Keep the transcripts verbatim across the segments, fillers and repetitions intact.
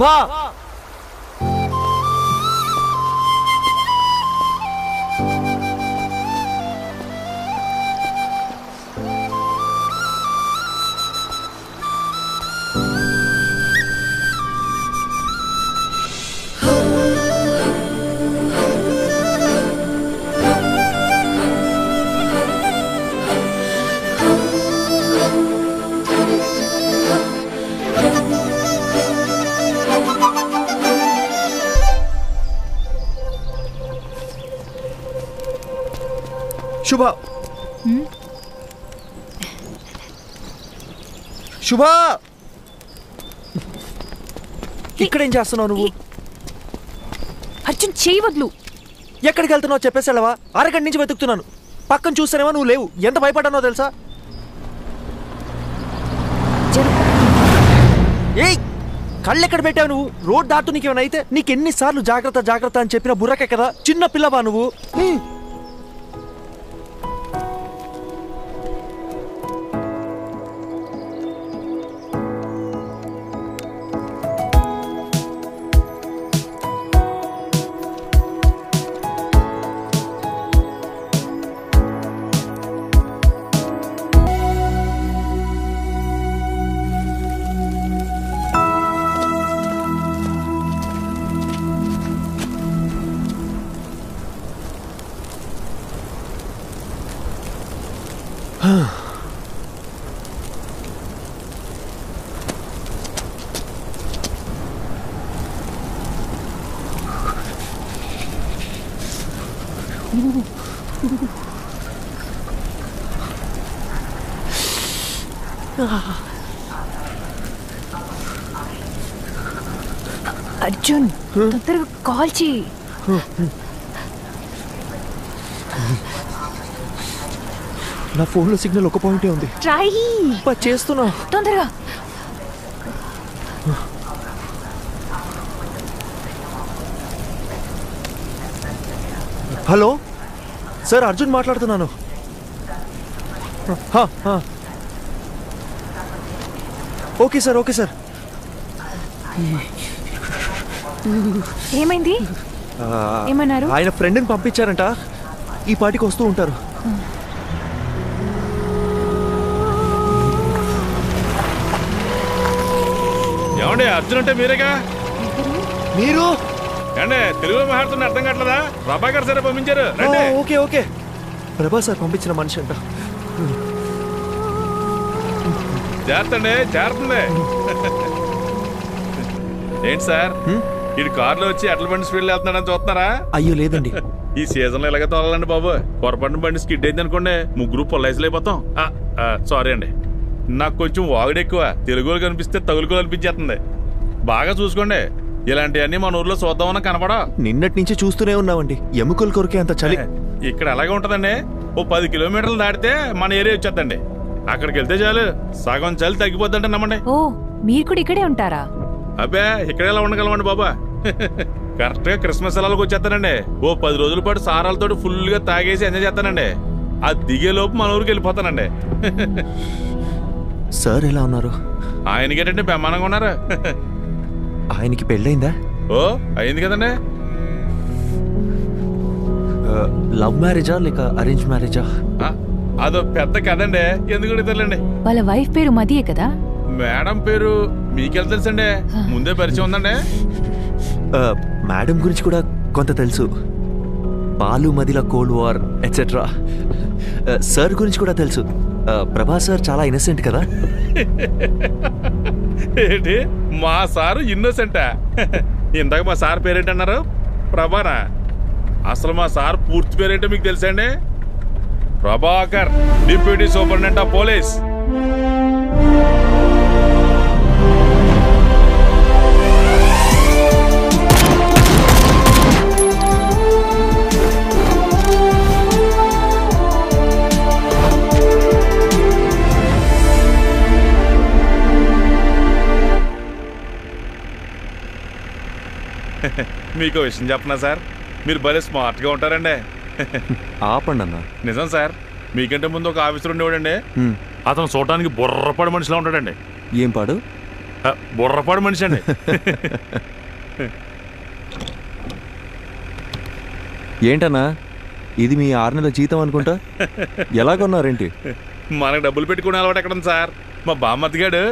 सुबह। शुभा शुभा इकड़ें अर्जुन चेयि वदलू एक्कडिकि अरगंट नुंचि वेतुकुतुन्नानु पक्कन चूसानेमो नुव्वु लेवु एंत भयपड्डानो तेलुसा एय్ कल्लु एक्कड पेट्टावु नुव्వు रोड दाटु नीकेमैना अयिते नीकु एन्नि सार्लु जाग्रत्त जाग्रत्त अनि चेप्पिना बुर्रके कदा चिन्न पिल्लवा नुव्వు अर्जुन तोंदरगा కాల్ చేయి నా ఫోన్ లో సిగ్నల్ ఒక పాయింటే ఉంది ట్రై పా చేస్తున్నా తొందరగా హలో సార్ అర్జున్ మాట్లాడుతున్నాను హ హ ఓకే సార్ ఓకే సార్ ఏమైంది ఏమన్నారు ఆయన ఫ్రెండ్ ని పంపించారంట ఈ పార్టీకి వస్తూ ఉంటారు ఏమండి అర్జున్ అంటే మీరేగా మీరు అంటే తెలుగులో మాట్లాడుతున్నా అర్థం కావట్లేదా ప్రభాకర్ సార్ పంపించారు రండి ఓకే ఓకే ప్రభా సార్ పంపించిన మనిషి అంట జాగ్రత్తండి జాగ్రత్తండి ఏంటి సార్ వీడు కార్లో వచ్చి అట్ల బండి స్పీడ్లో వెళ్తున్నాడని చూస్తున్నారా అయ్యో లేదండి ఈ సీజన్లో ఇలాగే తోలాలండి బాబు పొరపాటున బండి స్కిడ్ అయింది అనుకోండి ముగ్గురు పొలైజులైపోతాం సారీ అండి నాకు కొంచెం వాగుడు ఎక్కువ తెలుగులో కనిపిస్తే తగులుకోలు అనిపించేస్తుంది బాగా చూసుకోండి ఇలాంటివన్నీ మన ఊర్లో చూద్దామన్నా కనపడా నిన్నటి నుంచి చూస్తూనే ఉన్నామండి ఎముకలు కొరికే అంత చలి ఇక్కడ అలాగే ఉంటుందండి ఓ పది కిలోమీటర్లు దాటితే మన ఏరియా వచ్చేద్దండి అక్కడికి వెళ్తే చాలు సగం చలి తగ్గిపోద్దంటే నమ్మండి ఓ మీరు కూడా ఇక్కడే ఉంటారా అబ్బే ఇక్కడ ఎలా ఉండగలమండి బాబా కరెక్ట్గా క్రిస్మస్ సెలవులకు వచ్చేస్తానండి ఓ పది రోజుల పాటు సారాలతో ఫుల్గా తాగేసి ఎంజాయ్ చేస్తానండి ఆ దిగేలోపు మన ఊరికి వెళ్ళిపోతానండి సార్ ఎలా ఉన్నారు ఆయనకేటంటే బ్రహ్మాండంగా ఉన్నారు ఆయనకి పెళ్ళైందా ఓ అయింది కదండి లవ్ మ్యారేజా లేక అరేంజ్ మ్యారేజా అదో పెద్ద కదండి ఎందుకు అడుగుతారులేండి వాళ్ళ వైఫ్ పేరు మదియే కదా మేడం పేరు మీకెలా తెలుసండి ముందే పరిచయం ఉందండి మేడం గురించి కూడా కొంత తెలుసు బాలు మదిల కోల్డ్ వార్ ఎట్సెట్రా సార్ గురించి కూడా తెలుసు ప్రభా సార్ చాలా ఇన్నోసెంట్ కదా ఏంటి మా సారు ఇన్నోసెంటా ఇందాక మా సార్ పేరేంటన్నారు ప్రభానా అసలు మా సార్ పూర్తి పేరేంటో మీకు తెలుసండి Prabhakar deputy superintendent of police మీకు విషయం చెప్పనా సార్ మీరు భలే స్మార్ట్గా ఉంటారండి ఆపండి అన్న నిజం సార్ మీకంటే ముందు ఒక ఆఫీసర్ ఉండేవాడండి అతను చూడటానికి బుర్రపాడు మనిషిలా ఉంటాడండి ఏం పాడు बुर्रपाड़ मनिषि ఏంటన్నా ఇది మీ ఆరు నెలల జీతం అనుకుంటా ఎలా కొన్నారేంటి మనకు డబ్బులు పెట్టుకొని అలవాటు ఎక్కడం సార్ మా బామ్మర్ది గాడు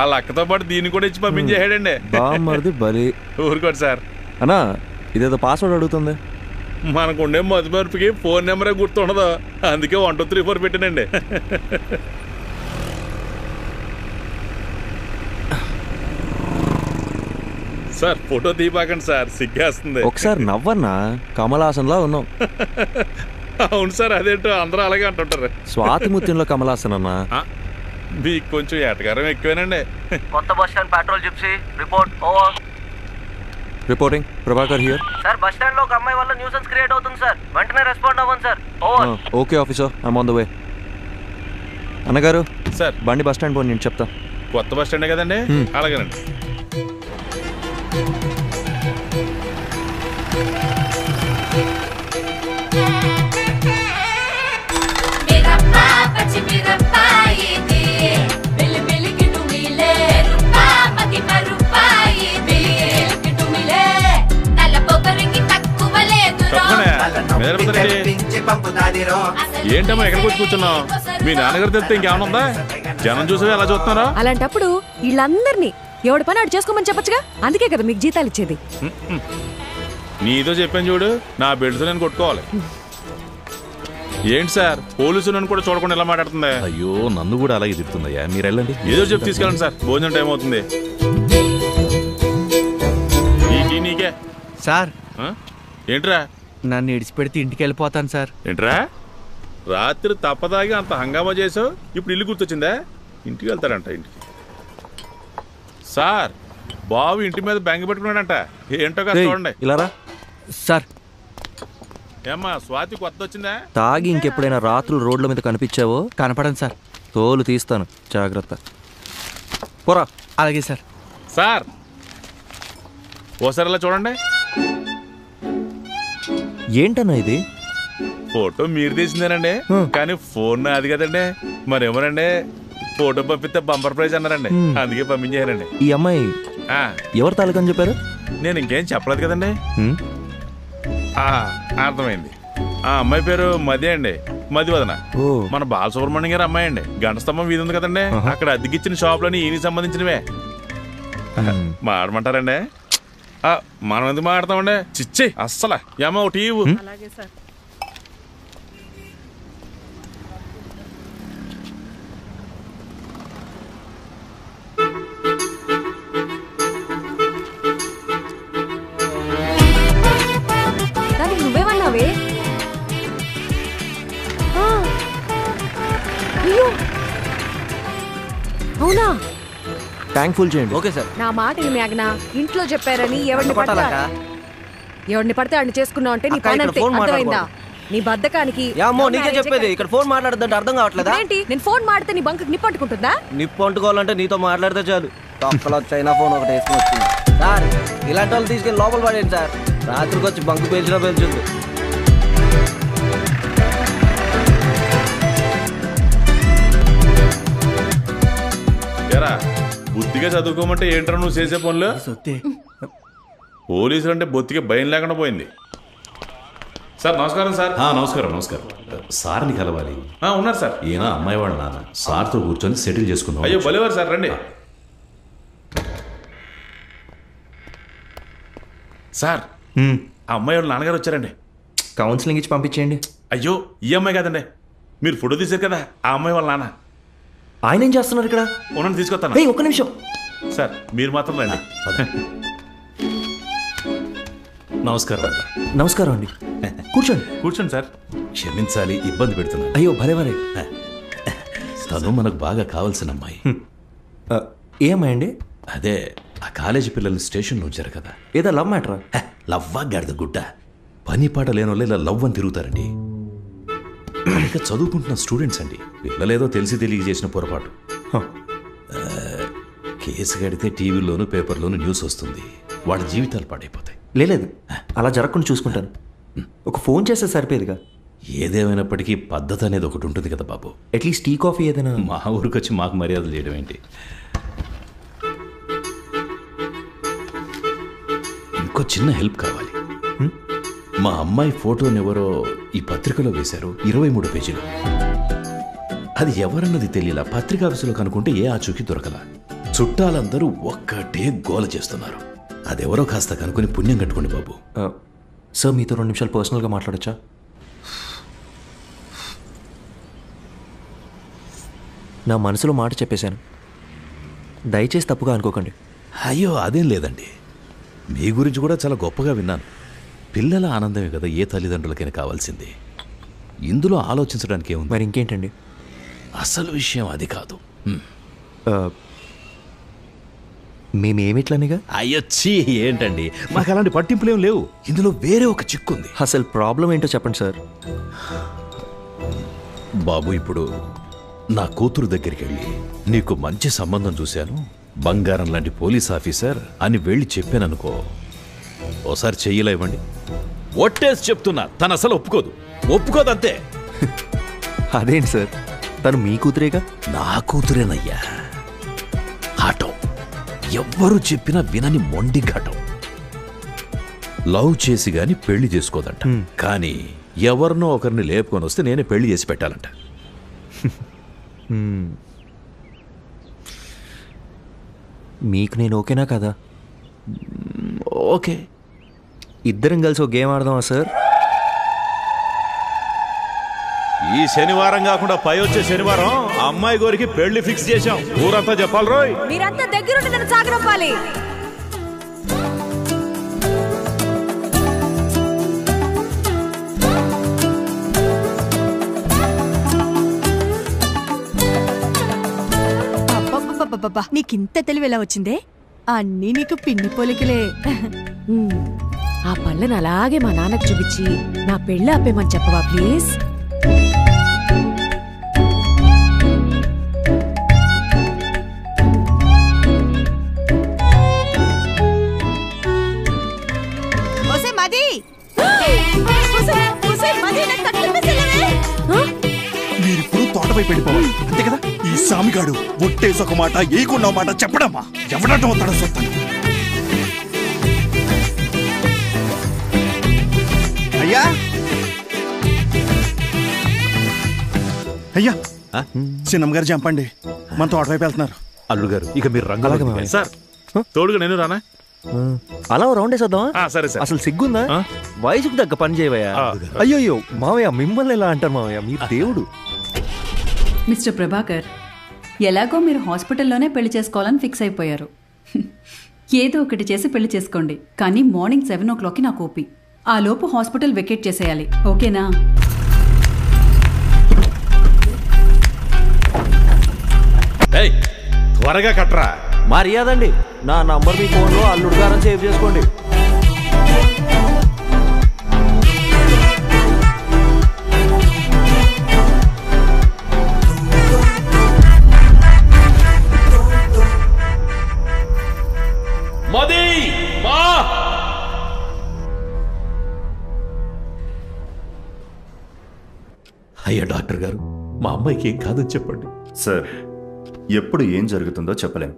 ఆ లక్కతో పాటు దీన్ని కూడా ఇచ్చి పంపించేసాడండి బామ్మర్ది బలి ఊరుకోడు సార్ అన్నా ఇదేదో పాస్వర్డ్ అడుగుతుంది మనకు ఉండే మధుమర్పుకి ఫోన్ నెంబరే గుర్తుండదు అందుకే వన్ టూ త్రీ ఫోర్ పెట్టానండి సార్ ఫోటో తీయకండి సార్ సిగ్గేస్తుంది ఒకసారి నవ్వన్నా కమలాసనలా ఉన్నావు అవును సార్ అదేంటో అందరూ అలాగే అంటుంటారు స్వాతిముత్యంలో కమలాసన్ అన్నా మీకు కొంచెం ఏటగారం ఎక్కువేనండి కొత్త bus stand petrol gypsy report over reporting Prabhakar here sir bus stand లో ఒక అమ్మాయి వల్ల న్యూసెన్స్ క్రియేట్ అవుతుంది సార్ వెంటనే రెస్పాండ్ అవ్వండి sir over okay officer I am on the way అన్నగారు సార్ బండి బస్ స్టాండ్ పోని నేను చెప్తా కొత్త బస్ స్టాండ్ కదండి అలాగేనండి मेरा पापा जी मेरा पाए दे बिल बिल के तू मिले रूपा मगी मरूपा ये दे बिल के तू मिले तला पोकर की तक्कू वाले दूरो मेरे बदले पिंचे पंप दादिरो ఏంటమ్మ ఎక్కడ కూర్చో కూర్చున్నావు మీ నాన్నగారు తెలిస్తే ఇంకేమైనా ఉందా జనం చూసేది అలా చూస్తున్నారా అలాంటప్పుడు వీళ్ళందర్నీ ఎవడ పని అడు చేసుకోమని చెప్పొచ్చుగా అందుకే కదా మీకు జీతాలు ఇచ్చేది నీతో చెప్పాను చూడు నా బెల్ట్ నేను కొట్టుకోవాలి ఏంటి సార్ పోలీసు నన్ను కూడా చూడకుండా ఎలా మాట్లాడుతుంది అయ్యో నన్ను కూడా అలాగే తిడుతుందయ్యా మీరు వెళ్ళండి ఏదో చెప్పి తీసుకెళ్ళండి సార్ భోజనం టైం అవుతుంది నీకే నీకే సార్ ఏంట్రా నన్ను ఇడిచిపెడితే ఇంటికి వెళ్ళిపోతాను సార్ ఏంట్రా రాత్రి తప్పదాగి అంత హంగామా చేసావు ఇప్పుడు ఇల్లు గుర్తొచ్చిందా ఇంటికి వెళ్తాడంట ఇంటికి సార్ బాబు ఇంటి మీద బ్యాంక్ పెట్టుకున్నాడంట ఏంటో కాస్త చూడండి ఇలారా సార్ ఏమ్మా స్వాతి కొత్త వచ్చిందా తాగి ఇంకెప్పుడైనా రాత్రులు రోడ్ల మీద కనిపించావో కనపడండి సార్ తోలు తీస్తాను జాగ్రత్త పోరా అలాగే సార్ సార్ ఓసారి ఇలా చూడండి ఏంటన్నా ఇది ఫోటో మీరు తీసిందేనండి కానీ ఫోన్ అది కదండి మరేమోనండి ఫోటో పంపితే బంపర్ ప్రైజ్ అన్నారండి అందుకే పంపించారండి ఈ అమ్మాయి ఎవరు తాలూకా అని చెప్పారు నేను ఇంకేం చెప్పలేదు కదండి అర్థమైంది ఆ అమ్మాయి పేరు మది అండి మది వదన మన బాలసుబ్రహ్మణ్యం గారు అమ్మాయి అండి గంట స్తంభం వీధి ఉంది కదండి అక్కడ అద్దెకిచ్చిన షాపులని ఈయనకి సంబంధించినవే మాడమంటారండి మనం ఎందుకు మాడతామండి చిచ్చి అస్సలు ఏమో టీ అవునా థాంక్ఫుల్ చేయండి ఓకే సార్ నా మాట విని మేఘన ఇంట్లో చెప్పారని ఎవర్ని పట్టాలక ఎవర్ని పడితే అన్ని చేసుకున్నా అంటే నీ పని అంతే అర్థమైందా నీ బద్దకానికి యామో నీకే చెప్పేది ఇక్కడ ఫోన్ మాట్లాడొద్దంటే అర్థం కావట్లేదా ఏంటి నేను ఫోన్ మాట్లాడితే నీ బంకకి నిప్పు అంటుకుంటుందా నిప్పు అంటుకోవాలంటే నీతో మాట్లాడితే చాలు తొక్కలో చైనా ఫోన్ ఒకటి వేసుకుని వచ్చింది సార్ ఇలాంటి వాళ్ళు తీసుకెళ్ళి లోపల పడేయండి సార్ రాత్రికి వచ్చి బంకు పేల్చినా పేల్చుంది బొత్తిగా చదువుకోమంటే ఏంట్రా నువ్వు చేసే పనులు పోలీసులు అంటే బొత్తిగా భయం లేకుండా పోయింది సార్ నమస్కారం సార్ నమస్కారం నమస్కారం సార్ని కలవాలి ఉన్నారు సార్ ఈయన అమ్మాయి వాళ్ళ నాన్న సార్తో కూర్చొని సెటిల్ చేసుకుందాం అయ్యో బలివారు సార్ రండి సార్ ఆ అమ్మాయి వాళ్ళ నాన్నగారు వచ్చారండి కౌన్సిలింగ్ ఇచ్చి పంపించేయండి అయ్యో ఈ అమ్మాయి కాదండి మీరు ఫోటో తీశారు కదా ఆ అమ్మాయి వాళ్ళ నాన్న ఆయన ఏం చేస్తున్నారు ఇక్కడ ఓనర్ తీసుకొస్తాను ఒక్క నిమిషం సార్ మీరు మాత్రం రండి నమస్కారం నమస్కారం అండి కూర్చోండి కూర్చోండి సార్ క్షమించాలి ఇబ్బంది పెడుతున్నాను అయ్యో భలే భలే తను మనకు బాగా కావాల్సిన అమ్మాయి ఏ అమ్మాయి అండి అదే ఆ కాలేజీ పిల్లల్ని స్టేషన్లో ఉంచారు కదా ఏదో లవ్ మ్యాటరా లవ్వా గడద గుడ్డ పని పాట లేని వాళ్ళు ఇలా లవ్ అని తిరుగుతారండి ఇంకా చదువుకుంటున్న స్టూడెంట్స్ అండి పిల్లలేదో తెలిసి తెలియ చేసిన పొరపాటు కేసు కడితే టీవీలోను పేపర్లోను న్యూస్ వస్తుంది వాళ్ళ జీవితాలు పాడైపోతాయి లేదు అలా జరగకుండా చూసుకుంటాను ఒక ఫోన్ చేస్తే సరిపోయేదిగా ఏదేమైనప్పటికీ పద్ధతి అనేది ఒకటి ఉంటుంది కదా బాబు అట్లీస్ట్ టీ కాఫీ ఏదైనా మా ఊరికి వచ్చి మాకు మర్యాదలు చేయడం ఏంటి నాకు చిన్న హెల్ప్ కావాలి. మా అమ్మాయి ఫోటోని ఎవరో ఈ పత్రికలో వేశారు, ఇరవై మూడు పేజీలు. అది ఎవరన్నది తెలియలా, పత్రికా ఆఫీసులో కనుక్కుంటే ఏ ఆచూకీ దొరకలా. చుట్టాలందరూ ఒక్కటే గోల చేస్తున్నారు. అదెవరో కాస్త కనుక్కుని పుణ్యం కట్టుకోండి బాబు. సార్ మీతో రెండు నిమిషాలు పర్సనల్గా మాట్లాడచ్చా? నా మనసులో మాట చెప్పేశాను, దయచేసి తప్పుగా అనుకోకండి. అయ్యో అదేం లేదండి, మీ గురించి కూడా చాలా గొప్పగా విన్నాను. పిల్లల ఆనందమే కదా ఏ తల్లిదండ్రులకైనా కావాల్సింది, ఇందులో ఆలోచించడానికి ఏముంది? మరి ఇంకేంటండి, అసలు విషయం అది కాదు. మేమేమిట్లనిగా అయ్యొచ్చి ఏంటండి, మాకు అలాంటి పట్టింపులేం లేవు. ఇందులో వేరే ఒక చిక్కు ఉంది. అసలు ప్రాబ్లం ఏంటో చెప్పండి సార్. బాబు, ఇప్పుడు నా కూతురు దగ్గరికి వెళ్ళి నీకు మంచి సంబంధం చూశాను, బంగారం లాంటి పోలీస్ ఆఫీసర్ అని వెళ్ళి చెప్పాననుకో, ఓసారి చెయ్యిలా ఇవ్వండి. ఒట్టేసి చెప్తున్నా, తను అసలు ఒప్పుకోదు ఒప్పుకోదు అంతే. అదేంటి సార్, తను మీ కూతురేగా? నా కూతురేనయ్యా. ఆటో ఎవ్వరూ చెప్పినా వినని మొండి ఘటం. లవ్ చేసి గాని పెళ్లి చేసుకోదంట, కానీ ఎవరినో ఒకరిని లేపుకొని వస్తే నేనే పెళ్లి చేసి పెట్టాలంట. మీకు నేను ఓకేనా కదా? ఓకే. ఇద్దరం కలిసి ఒక గేమ్ ఆడదామా సార్? ఈ శనివారం కాకుండా పై వచ్చే శనివారం అమ్మాయి గోరికి పెళ్లి ఫిక్స్ చేశాం. ఊరంతా చెప్పాలి రోయ్. మీరంతా దగ్గరుండి నన్ను సాగనంపాలి. అబ్బబ్బబ్బబ్బబ్బా, నీకింత తెలివి ఎలా వచ్చిందే? అన్నీ నీకు పిన్ని పొలికలే. ఆ పళ్ళను అలాగే మా నాన్నకు చూపించి నా పెళ్ళి ఆపేమని చెప్పవా ప్లీజ్? మీరిప్పుడు తోటపై పెళ్ళిపోవాలి అంతే కదా? ఈ సామిగాడు ఒట్టేసి ఒక మాట ఏకున్న మాట చెప్పడమ్మా, ఎవడటం వస్తాడో చూస్తాను. అయ్యా అయ్యా చిన్నమ్మగారు చంపండి, మన తోటపై వెళ్తున్నారు. అల్లుడు గారు ఇక మీరు రంగు సార్, తోడుగా నేను రానా? అలా రౌండ్ వేసేద్దామా? సరే సార్. అసలు సిగ్గుందా? వయసుకు దగ్గర పని చేయవయ్యా. అయ్యో మావయ్య, మిమ్మల్ని ఎలా అంటారు మావయ్య, మీ దేవుడు. మిస్టర్ ప్రభాకర్, ఎలాగో మీరు హాస్పిటల్లోనే పెళ్లి చేసుకోవాలని ఫిక్స్ అయిపోయారు. ఏదో ఒకటి చేసి పెళ్లి చేసుకోండి, కానీ మార్నింగ్ సెవెన్ ఓ క్లాక్కి నాకు ఓపి, ఆ లోపు హాస్పిటల్ వెకేట్ చేసేయాలి, ఓకేనా? త్వరగా కట్రా. మర్యాదండి, నా నంబర్ మీ ఫోన్లో అల్లుడు గారని సేవ్ చేసుకోండి. మోదీ మా అయ్యా డాక్టర్ గారు, మా అమ్మాయికి ఏం కాదని చెప్పండి. సార్, ఎప్పుడు ఏం జరుగుతుందో చెప్పలేం.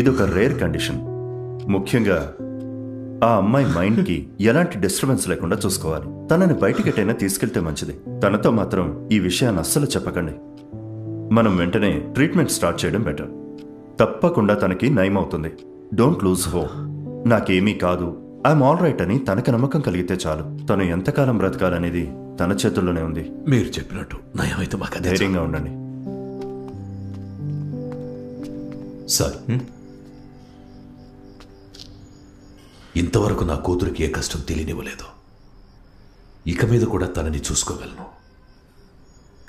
ఇదొక రేర్ కండిషన్. ముఖ్యంగా ఆ అమ్మాయి మైండ్కి ఎలాంటి డిస్టర్బెన్స్ లేకుండా చూసుకోవాలి. తనని బయటికైనా తీసుకెళ్తే మంచిది. తనతో మాత్రం ఈ విషయాన్ని అస్సలు చెప్పకండి. మనం వెంటనే ట్రీట్మెంట్ స్టార్ట్ చేయడం బెటర్. తప్పకుండా తనకి నయం అవుతుంది. Don't lose hope. నాకేమీ కాదు, ఐఎమ్ ఆల్ రైట్ అని తనకు నమ్మకం కలిగితే చాలు. తను ఎంతకాలం బ్రతకాలనేది తన చేతుల్లోనే ఉంది. మీరు చెప్పినట్టు నయమైతే బాగా ధైర్యంగా ఉండండి సార్. ఇంతవరకు నా కూతురికి ఏ కష్టం తెలియనివ్వలేదు, ఇక మీద కూడా తనని చూసుకోగలను.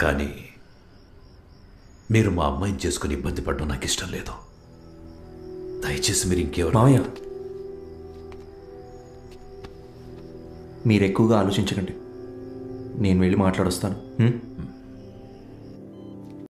కానీ మీరు మా అమ్మాయిని చేసుకుని ఇబ్బంది పడడం నాకు ఇష్టం లేదు. దయచేసి మీరు ఇంకెవరు మీరు ఎక్కువగా ఆలోచించకండి, నేను వెళ్ళి మాట్లాడొస్తాను.